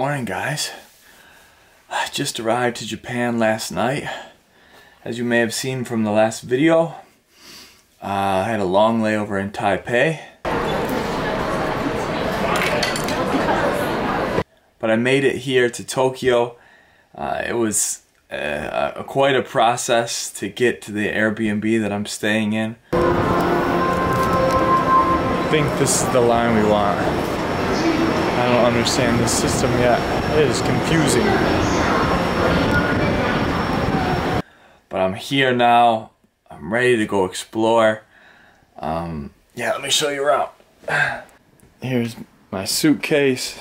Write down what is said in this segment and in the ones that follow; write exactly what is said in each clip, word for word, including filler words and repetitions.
Morning, guys. I just arrived to Japan last night. As you may have seen from the last video, uh, I had a long layover in Taipei. But I made it here to Tokyo. Uh, it was uh, uh, quite a process to get to the Airbnb that I'm staying in. I think this is the line we want. I don't understand this system yet. It is confusing. But I'm here now. I'm ready to go explore. Um, yeah, let me show you around. Here's my suitcase,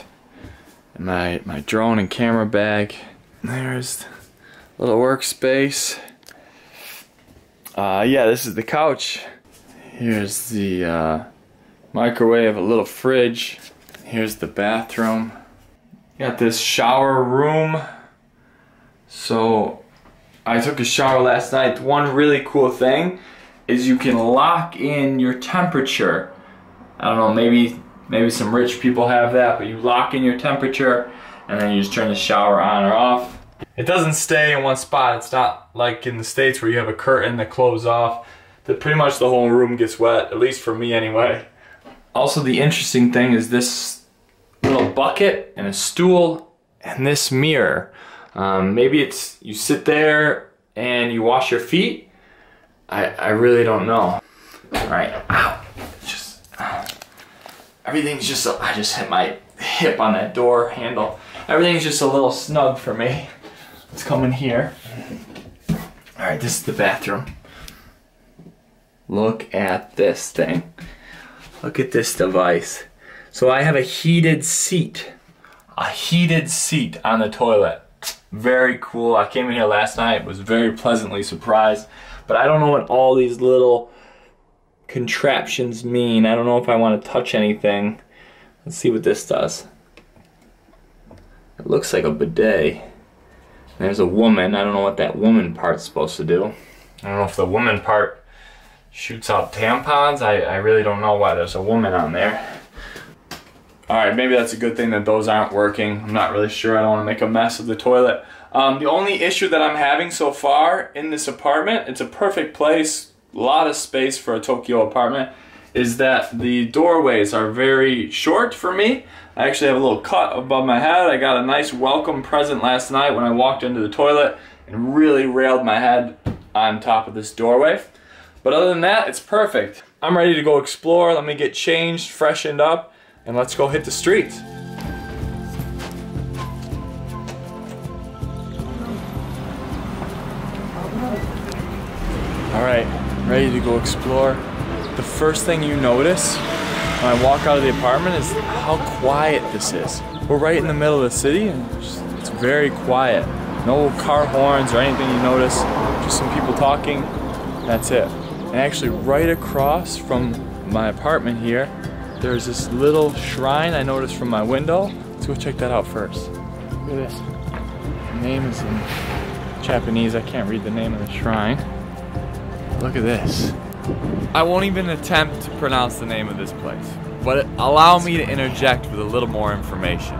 and my, my drone and camera bag. There's a little workspace. Uh, yeah, this is the couch. Here's the uh, microwave, a little fridge. Here's the bathroom. Got this shower room. So I took a shower last night. One really cool thing is you can lock in your temperature. I don't know, maybe maybe some rich people have that, but you lock in your temperature and then you just turn the shower on or off. It doesn't stay in one spot. It's not like in the States where you have a curtain that closes off. That pretty much the whole room gets wet, at least for me anyway. Also, the interesting thing is this little bucket and a stool and this mirror. Um, maybe it's you sit there and you wash your feet. I, I really don't know. All right, ow, just, ow. Everything's just, a, I just hit my hip on that door handle. Everything's just a little snug for me. Let's come in here. All right, this is the bathroom. Look at this thing. Look at this device. So I have a heated seat. A heated seat on the toilet. Very cool. I came in here last night, was very pleasantly surprised. But I don't know what all these little contraptions mean. I don't know if I want to touch anything. Let's see what this does. It looks like a bidet. There's a woman. I don't know what that woman part's supposed to do. I don't know if the woman part shoots out tampons. I, I really don't know why there's a woman on there. Alright, maybe that's a good thing that those aren't working. I'm not really sure. I don't want to make a mess of the toilet. Um, the only issue that I'm having so far in this apartment, it's a perfect place, a lot of space for a Tokyo apartment, is that the doorways are very short for me. I actually have a little cut above my head. I got a nice welcome present last night when I walked into the toilet and really railed my head on top of this doorway. But other than that, it's perfect. I'm ready to go explore. Let me get changed, freshened up, and let's go hit the streets. All right, ready to go explore. The first thing you notice when I walk out of the apartment is how quiet this is. We're right in the middle of the city, and it's very quiet. No car horns or anything you notice, just some people talking, that's it. And actually right across from my apartment here, there's this little shrine I noticed from my window. Let's go check that out first. Look at this. The name is in Japanese. I can't read the name of the shrine. Look at this. I won't even attempt to pronounce the name of this place, but allow me to interject with a little more information.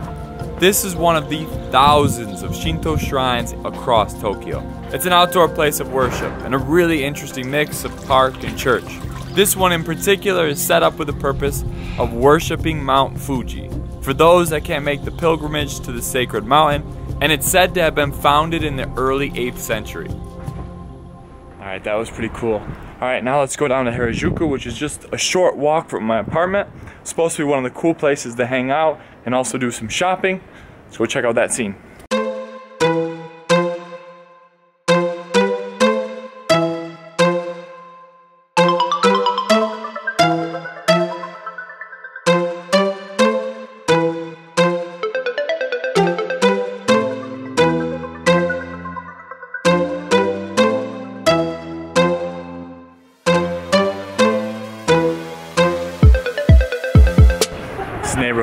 This is one of the thousands of Shinto shrines across Tokyo. It's an outdoor place of worship and a really interesting mix of park and church. This one in particular is set up with the purpose of worshiping Mount Fuji, for those that can't make the pilgrimage to the sacred mountain, and it's said to have been founded in the early eighth century. Alright, that was pretty cool. Alright, now let's go down to Harajuku, which is just a short walk from my apartment. It's supposed to be one of the cool places to hang out and also do some shopping. Let's go check out that scene.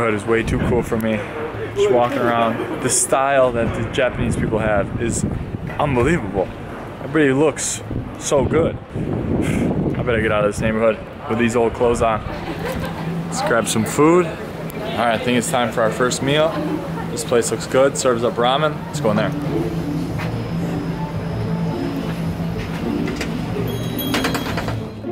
Is way too cool for me. Just walking around. The style that the Japanese people have is unbelievable. Everybody looks so good. I better get out of this neighborhood with these old clothes on. Let's grab some food. Alright, I think it's time for our first meal. This place looks good, serves up ramen. Let's go in there.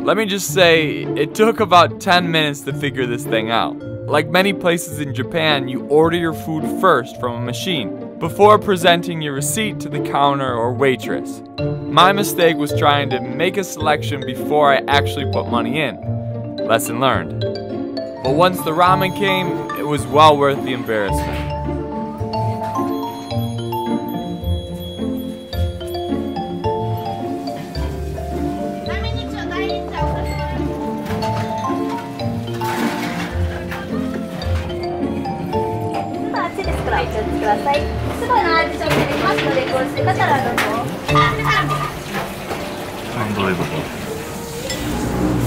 Let me just say, it took about ten minutes to figure this thing out. Like many places in Japan, you order your food first from a machine, before presenting your receipt to the counter or waitress. My mistake was trying to make a selection before I actually put money in. Lesson learned. But once the ramen came, it was well worth the embarrassment. Unbelievable.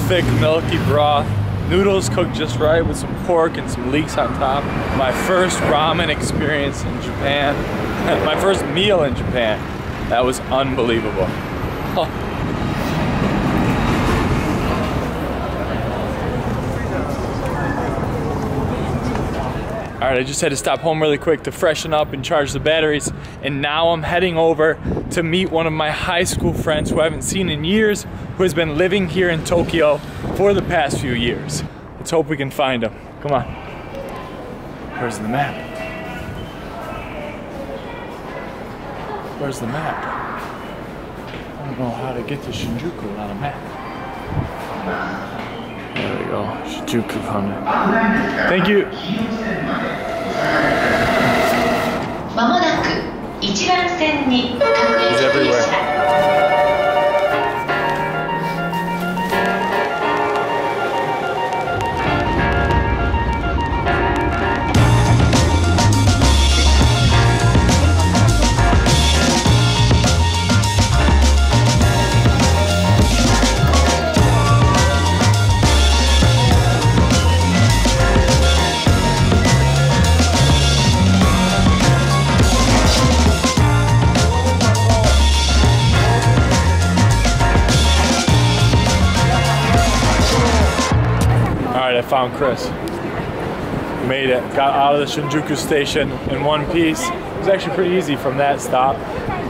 Thick, milky broth, noodles cooked just right with some pork and some leeks on top. My first ramen experience in Japan. My first meal in Japan. That was unbelievable. Huh. Alright, I just had to stop home really quick to freshen up and charge the batteries, and now I'm heading over to meet one of my high school friends who I haven't seen in years, who has been living here in Tokyo for the past few years. Let's hope we can find him. Come on. Where's the map? Where's the map? I don't know how to get to Shinjuku without a map. There we go, Shijuku Honda. Thank you. He's everywhere. I found Chris. Made it. Got out of the Shinjuku station in one piece. It was actually pretty easy from that stop,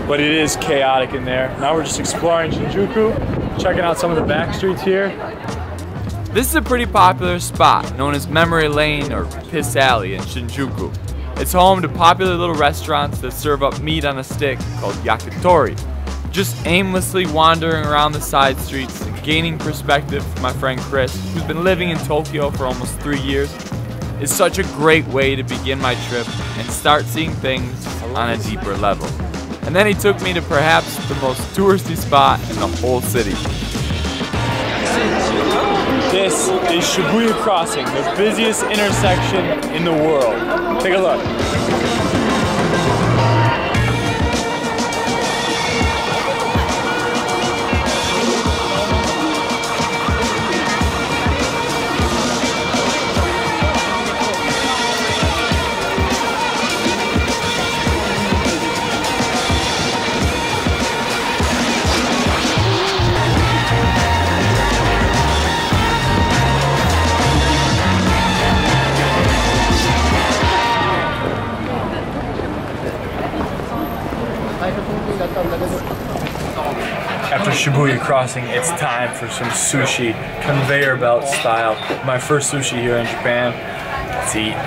but it is chaotic in there. Now we're just exploring Shinjuku, checking out some of the back streets here. This is a pretty popular spot known as Memory Lane or Piss Alley in Shinjuku. It's home to popular little restaurants that serve up meat on a stick called yakitori. Just aimlessly wandering around the side streets, gaining perspective from my friend Chris, who's been living in Tokyo for almost three years, is such a great way to begin my trip and start seeing things on a deeper level. And then he took me to perhaps the most touristy spot in the whole city. This is Shibuya Crossing, the busiest intersection in the world. Take a look. After Shibuya Crossing, it's time for some sushi, conveyor belt style. My first sushi here in Japan. Let's eat.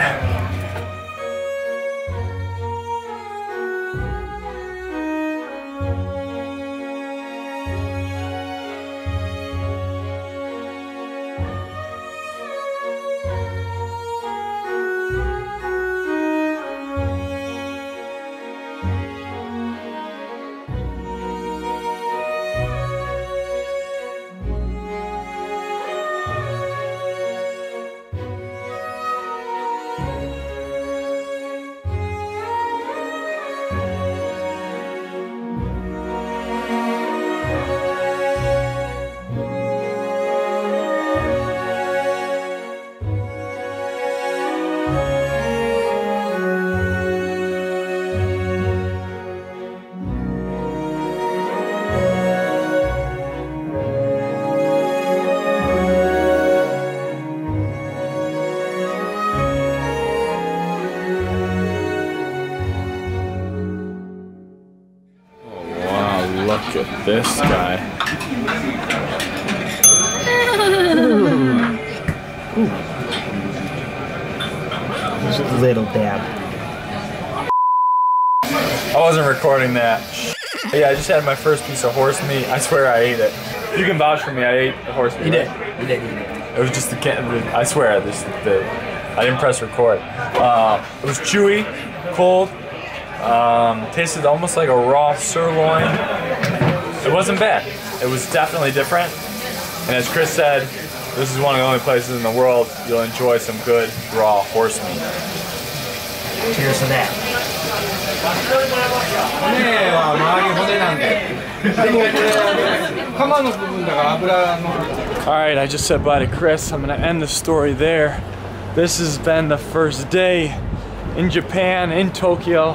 Look at this guy. Ooh. Ooh. Just a little dab. I wasn't recording that. But yeah, I just had my first piece of horse meat. I swear I ate it. You can vouch for me. I ate the horse meat. You did. You did. You did. It was just the I swear. This the. I didn't press record. Uh, it was chewy, cold. Um, tasted almost like a raw sirloin. It wasn't bad. It was definitely different. And as Chris said, this is one of the only places in the world you'll enjoy some good raw horse meat. Cheers to that. Alright, I just said bye to Chris. I'm gonna end the story there. This has been the first day in Japan, in Tokyo.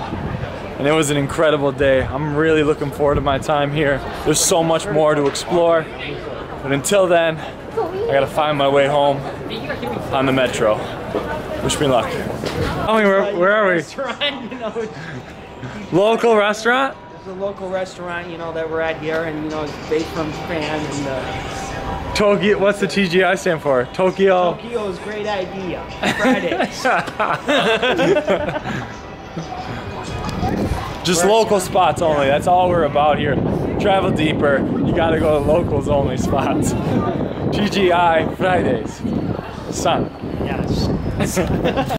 And it was an incredible day. I'm really looking forward to my time here. There's so much more to explore. But until then, I gotta find my way home on the metro. Wish me luck. I mean, where, where are we? Restaurant, you know. Local restaurant? It's a local restaurant, you know, that we're at here, and you know, it's based from Japan. And uh, Tokyo. What's the T G I stand for? Tokyo. Tokyo's great idea. Fridays. Just local spots only, that's all we're about here. Travel deeper, you gotta go to locals only spots. T G I Fridays. Son. Yes.